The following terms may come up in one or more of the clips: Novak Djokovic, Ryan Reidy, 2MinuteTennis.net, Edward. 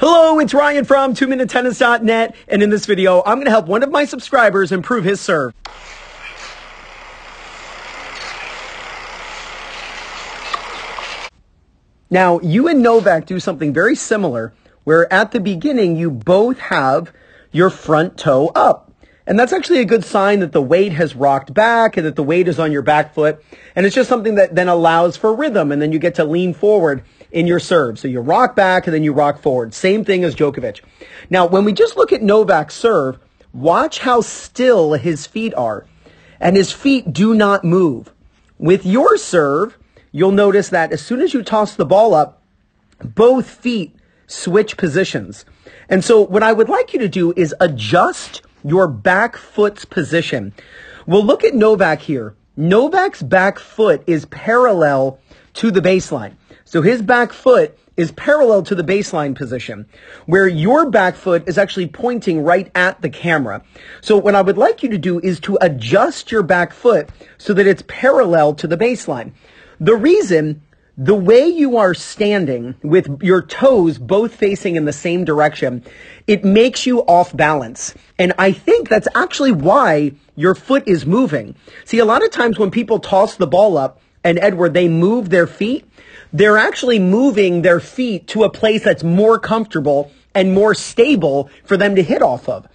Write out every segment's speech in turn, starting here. Hello, it's Ryan from 2MinuteTennis.net, and in this video, I'm going to help one of my subscribers improve his serve. Now, you and Novak do something very similar, where at the beginning, you both have your front toe up. And that's actually a good sign that the weight has rocked back and that the weight is on your back foot. And it's just something that then allows for rhythm, and then you get to lean forward in your serve. So you rock back and then you rock forward. Same thing as Djokovic. Now, when we just look at Novak's serve, watch how still his feet are. And his feet do not move. With your serve, you'll notice that as soon as you toss the ball up, both feet switch positions. And so what I would like you to do is adjust your back foot's position. We'll look at Novak here. Novak's back foot is parallel to the baseline. So his back foot is parallel to the baseline position, where your back foot is actually pointing right at the camera. So what I would like you to do is to adjust your back foot so that it's parallel to the baseline. The reason, the way you are standing with your toes both facing in the same direction, it makes you off balance. And I think that's actually why your foot is moving. See, a lot of times when people toss the ball up, and Edward, they move their feet, they're actually moving their feet to a place that's more comfortable and more stable for them to hit off of.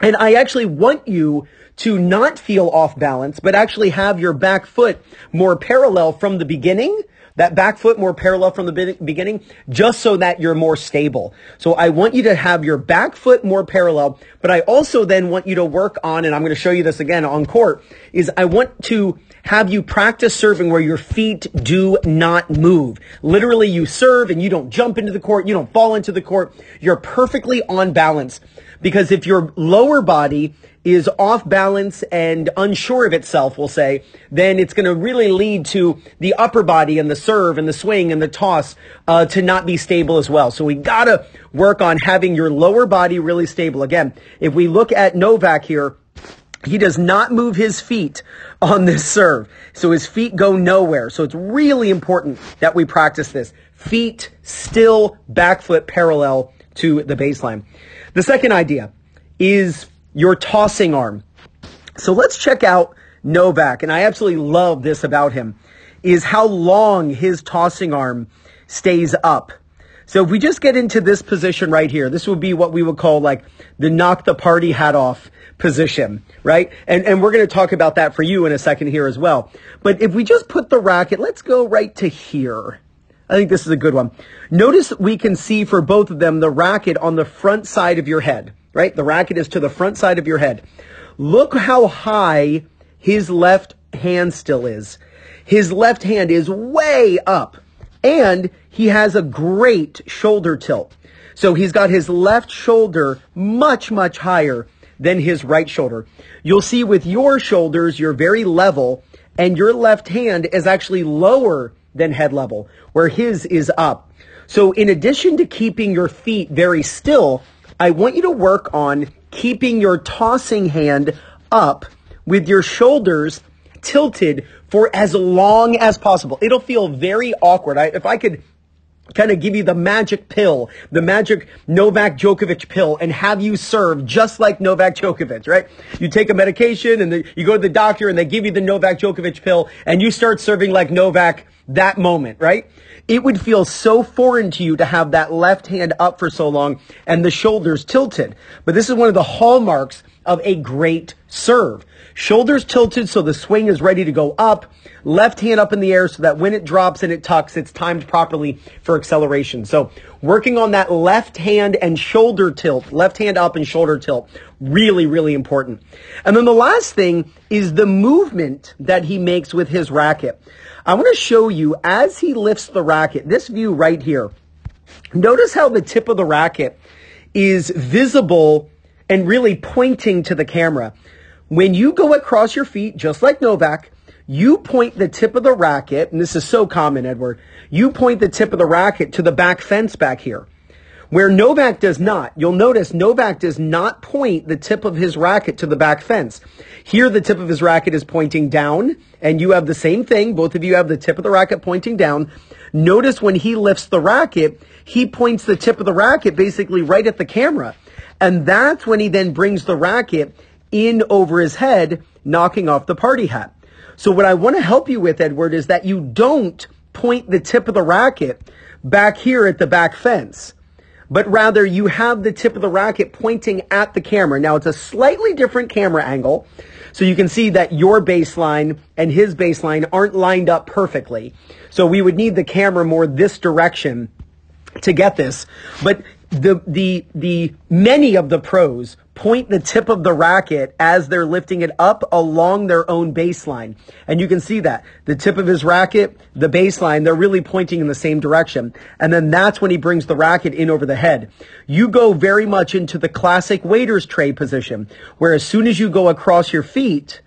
And I actually want you to not feel off balance, but actually have your back foot more parallel from the beginning, that back foot more parallel from the beginning, just so that you're more stable. So I want you to have your back foot more parallel, but I also then want you to work on, and I'm going to show you this again on court, is I want to have you practice serving where your feet do not move. Literally, you serve and you don't jump into the court. You don't fall into the court. You're perfectly on balance. Because if your lower body is off balance and unsure of itself, we'll say, then it's going to really lead to the upper body and the serve and the swing and the toss to not be stable as well. So we got to work on having your lower body really stable. Again, if we look at Novak here, he does not move his feet on this serve. So his feet go nowhere. So it's really important that we practice this. Feet still, back foot parallel to the baseline. The second idea is your tossing arm. So let's check out Novak. And I absolutely love this about him, is how long his tossing arm stays up. So if we just get into this position right here, this would be what we would call like the knock the party hat off position, right? And we're going to talk about that for you in a second here as well. But if we just put the racket, let's go right to here. I think this is a good one. Notice we can see for both of them the racket on the front side of your head, right? The racket is to the front side of your head. Look how high his left hand still is. His left hand is way up. And he has a great shoulder tilt. So he's got his left shoulder much, much higher than his right shoulder. You'll see with your shoulders, you're very level, and your left hand is actually lower than head level, where his is up. So in addition to keeping your feet very still, I want you to work on keeping your tossing hand up with your shoulders tilted for as long as possible. It'll feel very awkward. If I could kind of give you the magic pill, the magic Novak Djokovic pill, and have you serve just like Novak Djokovic, right? You take a medication and you go to the doctor and they give you the Novak Djokovic pill and you start serving like Novak that moment, right? It would feel so foreign to you to have that left hand up for so long and the shoulders tilted. But this is one of the hallmarks of a great serve. Shoulders tilted so the swing is ready to go up, left hand up in the air so that when it drops and it tucks, it's timed properly for acceleration. So working on that left hand and shoulder tilt, left hand up and shoulder tilt, really, really important. And then the last thing is the movement that he makes with his racket. I want to show you as he lifts the racket, this view right here. Notice how the tip of the racket is visible and really pointing to the camera. When you go across your feet, just like Novak, you point the tip of the racket, and this is so common, Edward, you point the tip of the racket to the back fence back here, where Novak does not. You'll notice Novak does not point the tip of his racket to the back fence. Here, the tip of his racket is pointing down, and you have the same thing. Both of you have the tip of the racket pointing down. Notice when he lifts the racket, he points the tip of the racket basically right at the camera. And that's when he then brings the racket in over his head, knocking off the party hat. So what I want to help you with, Edward, is that you don't point the tip of the racket back here at the back fence, but rather you have the tip of the racket pointing at the camera. Now, it's a slightly different camera angle, so you can see that your baseline and his baseline aren't lined up perfectly. So we would need the camera more this direction to get this. But the many of the pros point the tip of the racket as they're lifting it up along their own baseline. And you can see that the tip of his racket, the baseline, they're really pointing in the same direction. And then that's when he brings the racket in over the head. You go very much into the classic waiter's tray position, where as soon as you go across your feet,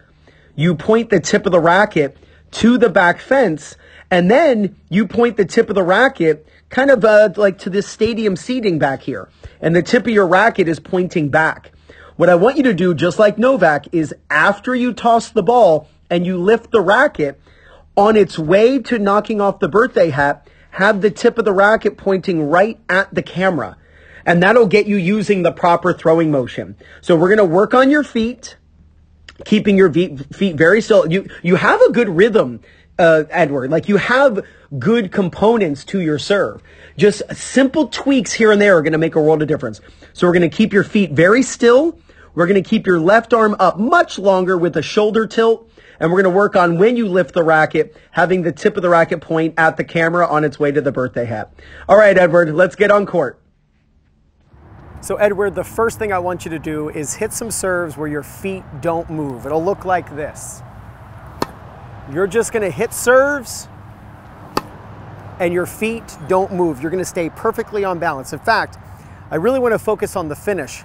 you point the tip of the racket to the back fence, and then you point the tip of the racket kind of like to this stadium seating back here. And the tip of your racket is pointing back. What I want you to do, just like Novak, is after you toss the ball and you lift the racket, on its way to knocking off the birthday hat, have the tip of the racket pointing right at the camera. And that'll get you using the proper throwing motion. So we're going to work on your feet, keeping your feet very still. You have a good rhythm, Edward. Like, you have good components to your serve. Just simple tweaks here and there are going to make a world of difference. So we're going to keep your feet very still. We're going to keep your left arm up much longer with a shoulder tilt. And we're going to work on, when you lift the racket, having the tip of the racket point at the camera on its way to the birthday hat. All right, Edward, let's get on court. So Edward, the first thing I want you to do is hit some serves where your feet don't move. It'll look like this. You're just going to hit serves and your feet don't move. You're going to stay perfectly on balance. In fact, I really want to focus on the finish.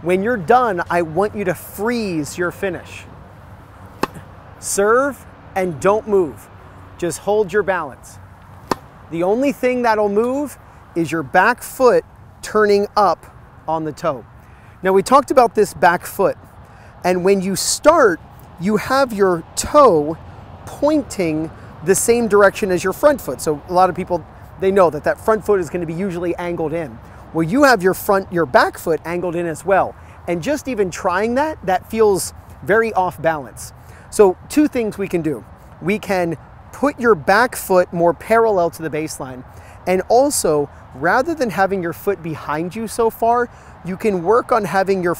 When you're done, I want you to freeze your finish. Serve and don't move. Just hold your balance. The only thing that'll move is your back foot turning up on the toe. Now, we talked about this back foot, and when you start, you have your toe pointing the same direction as your front foot. So a lot of people, they know that front foot is going to be usually angled in. Well, you have your back foot angled in as well. And just even trying that, that feels very off balance. So two things we can do. We can put your back foot more parallel to the baseline. And also, rather than having your foot behind you so far, you can work on having your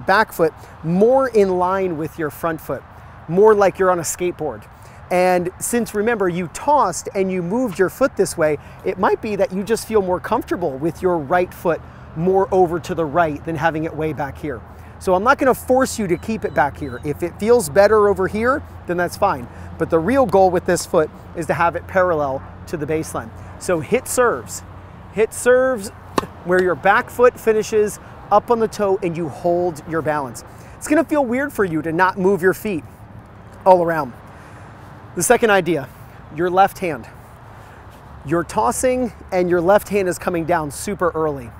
back foot more in line with your front foot, more like you're on a skateboard. And since, remember, you tossed and you moved your foot this way, it might be that you just feel more comfortable with your right foot more over to the right than having it way back here. So I'm not going to force you to keep it back here. If it feels better over here, then that's fine. But the real goal with this foot is to have it parallel to the baseline. So hit serves where your back foot finishes up on the toe and you hold your balance. It's going to feel weird for you to not move your feet all around. The second idea, your left hand. You're tossing and your left hand is coming down super early.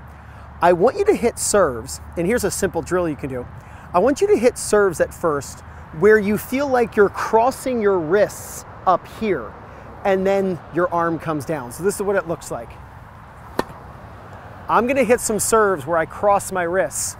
I want you to hit serves, and here's a simple drill you can do. I want you to hit serves at first where you feel like you're crossing your wrists up here, and then your arm comes down. So this is what it looks like. I'm gonna hit some serves where I cross my wrists.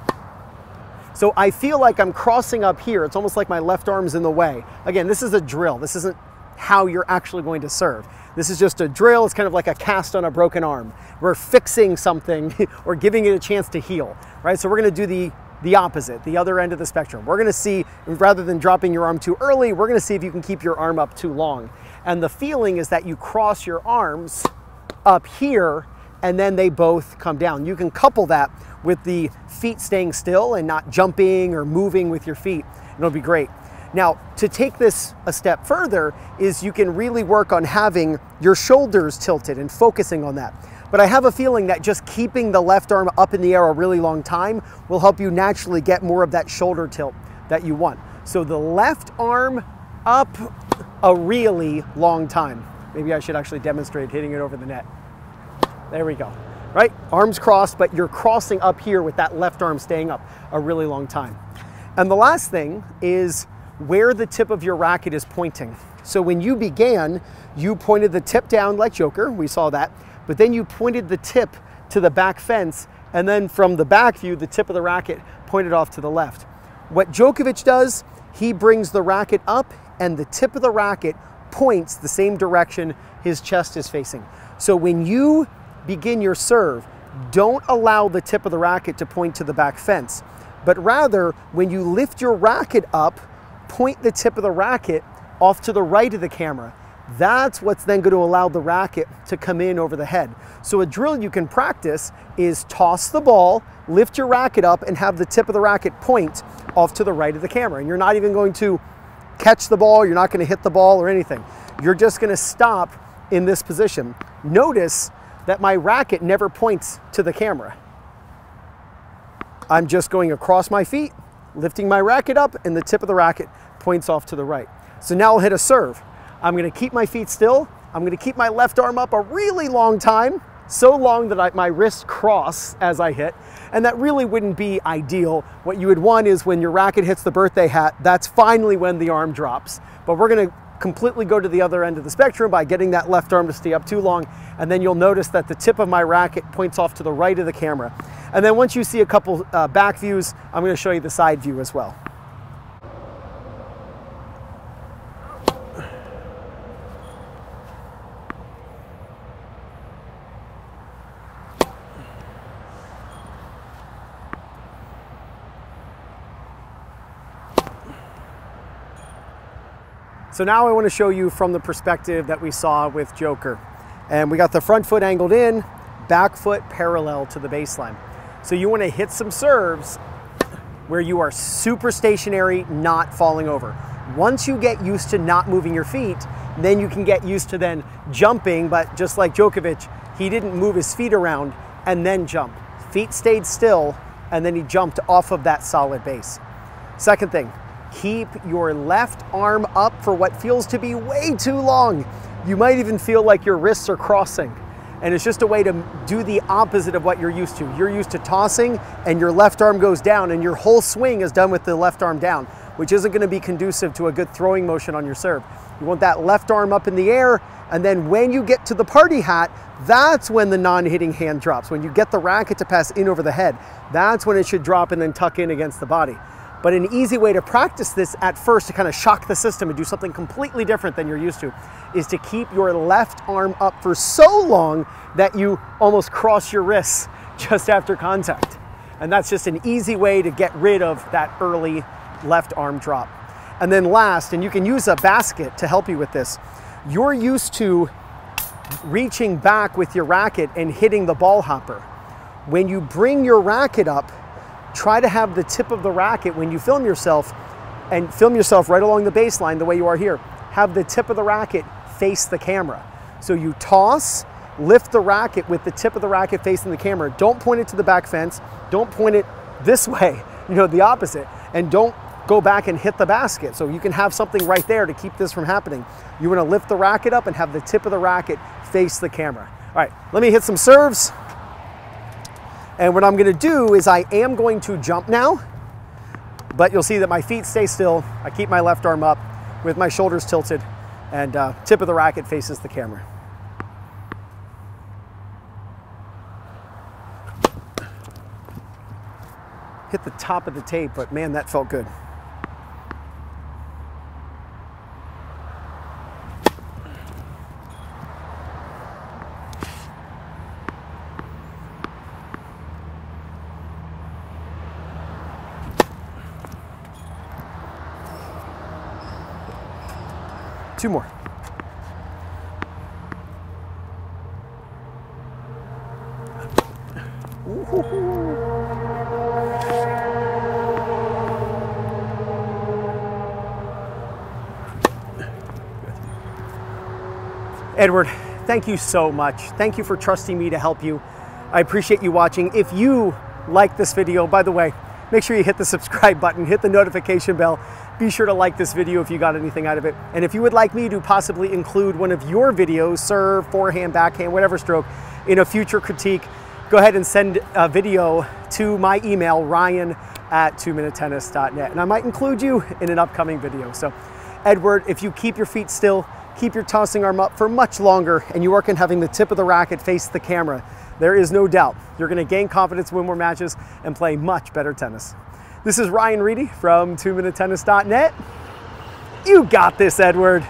So I feel like I'm crossing up here. It's almost like my left arm's in the way. Again, this is a drill. This isn't how you're actually going to serve. This is just a drill. It's kind of like a cast on a broken arm. We're fixing something or giving it a chance to heal, right? So we're going to do the opposite, the other end of the spectrum. We're going to see, rather than dropping your arm too early, we're going to see if you can keep your arm up too long. And the feeling is that you cross your arms up here and then they both come down. You can couple that with the feet staying still and not jumping or moving with your feet. It'll be great. Now, to take this a step further is you can really work on having your shoulders tilted and focusing on that. But I have a feeling that just keeping the left arm up in the air a really long time will help you naturally get more of that shoulder tilt that you want. So the left arm up a really long time. Maybe I should actually demonstrate hitting it over the net. There we go, right? Arms crossed, but you're crossing up here with that left arm staying up a really long time. And the last thing is where the tip of your racket is pointing. So when you began, you pointed the tip down like Joker, we saw that, but then you pointed the tip to the back fence, and then from the back view, the tip of the racket pointed off to the left. What Djokovic does, he brings the racket up and the tip of the racket points the same direction his chest is facing. So when you begin your serve, don't allow the tip of the racket to point to the back fence, but rather when you lift your racket up, point the tip of the racket off to the right of the camera. That's what's then going to allow the racket to come in over the head. So a drill you can practice is toss the ball, lift your racket up, and have the tip of the racket point off to the right of the camera. And you're not even going to catch the ball, you're not going to hit the ball or anything. You're just going to stop in this position. Notice that my racket never points to the camera. I'm just going across my feet, lifting my racket up, and the tip of the racket points off to the right. So now I'll hit a serve. I'm going to keep my feet still. I'm going to keep my left arm up a really long time, so long that my wrists cross as I hit, and that really wouldn't be ideal. What you would want is when your racket hits the birthday hat, that's finally when the arm drops. But we're going to completely go to the other end of the spectrum by getting that left arm to stay up too long, and then you'll notice that the tip of my racket points off to the right of the camera. And then once you see a couple back views, I'm going to show you the side view as well. So now I want to show you from the perspective that we saw with Joker. And we got the front foot angled in, back foot parallel to the baseline. So you want to hit some serves where you are super stationary, not falling over. Once you get used to not moving your feet, then you can get used to then jumping, but just like Djokovic, he didn't move his feet around and then jump. Feet stayed still, and then he jumped off of that solid base. Second thing, keep your left arm up for what feels to be way too long. You might even feel like your wrists are crossing. And it's just a way to do the opposite of what you're used to. You're used to tossing and your left arm goes down and your whole swing is done with the left arm down, which isn't going to be conducive to a good throwing motion on your serve. You want that left arm up in the air, and then when you get to the party hat, that's when the non-hitting hand drops. When you get the racket to pass in over the head, that's when it should drop and then tuck in against the body. But an easy way to practice this at first to kind of shock the system and do something completely different than you're used to is to keep your left arm up for so long that you almost cross your wrists just after contact. And that's just an easy way to get rid of that early left arm drop. And then last, and you can use a basket to help you with this, you're used to reaching back with your racket and hitting the ball hopper. When you bring your racket up, try to have the tip of the racket when you film yourself, and film yourself right along the baseline the way you are here, have the tip of the racket face the camera. So you toss, lift the racket with the tip of the racket facing the camera. Don't point it to the back fence. Don't point it this way, you know, the opposite. And don't go back and hit the basket. So you can have something right there to keep this from happening. You want to lift the racket up and have the tip of the racket face the camera. All right, let me hit some serves. And what I'm going to do is I am going to jump now, but you'll see that my feet stay still. I keep my left arm up with my shoulders tilted, and tip of the racket faces the camera. Hit the top of the tape, but man, that felt good. Two more. Edward, thank you so much. Thank you for trusting me to help you. I appreciate you watching. If you like this video, by the way, make sure you hit the subscribe button, hit the notification bell. Be sure to like this video if you got anything out of it. And if you would like me to possibly include one of your videos, serve, forehand, backhand, whatever stroke, in a future critique, go ahead and send a video to my email, Ryan@ 2MinuteTennis.net. And I might include you in an upcoming video. So Edward, if you keep your feet still, keep your tossing arm up for much longer, and you work on having the tip of the racket face the camera, there is no doubt you're going to gain confidence, win more matches, and play much better tennis. This is Ryan Reidy from 2MinuteTennis.net. You got this, Edward.